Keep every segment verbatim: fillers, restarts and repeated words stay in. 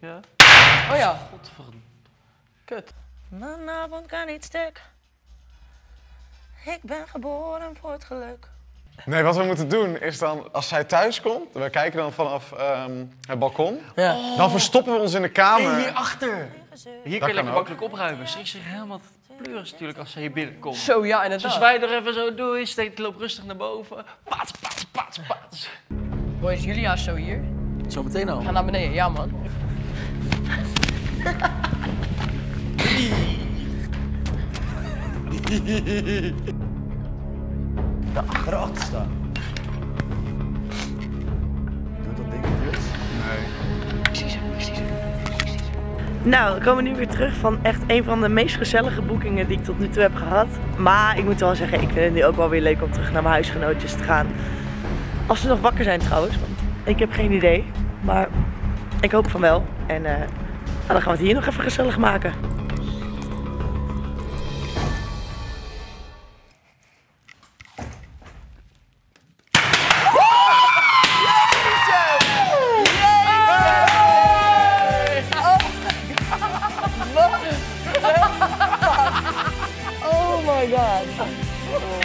Ja. Oh ja. Godverdomme. Kut. Vanavond kan niet stuk. Ik ben geboren voor het geluk. Nee, wat we moeten doen is dan, als zij thuis komt, we kijken dan vanaf um, het balkon, ja. Oh. Dan verstoppen we ons in de kamer. Nee, hierachter. Hier kun je lekker makkelijk opruimen. Ze is zich helemaal te pleuren natuurlijk als ze hier binnenkomt. Zo ja, inderdaad. Dus wij er even zo doei, steekt loop rustig naar boven. Pats, pats, pats, pats. Boy, is Julia zo hier? Zo meteen al. Ga naar beneden, ja man. De achteraf staan. Doet dat ding niet dus? Nee. Precies, precies, precies. Nou, we komen nu weer terug van echt een van de meest gezellige boekingen die ik tot nu toe heb gehad. Maar ik moet wel zeggen, ik vind het nu ook wel weer leuk om terug naar mijn huisgenootjes te gaan. Als ze nog wakker zijn trouwens, want ik heb geen idee. Maar ik hoop van wel. En uh, nou, dan gaan we het hier nog even gezellig maken. Oh my god.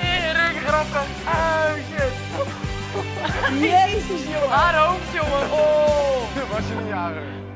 Erik, grappig. Oh shit. Jezus jongen. Haar hoofd jongen. Oh. Was je niet jarig?